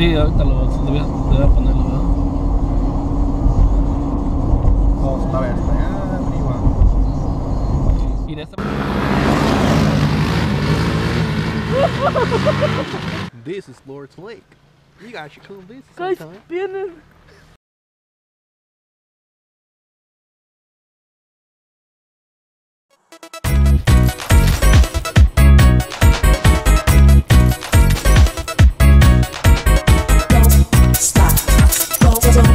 Sí, ahorita lo voy a ponerlo, ¿verdad? Oh, está bien, está allá arriba. Y de esta... This is Lord's Lake. You guys should come visit sometime. Guys, spinning. Don't stop. Go, go,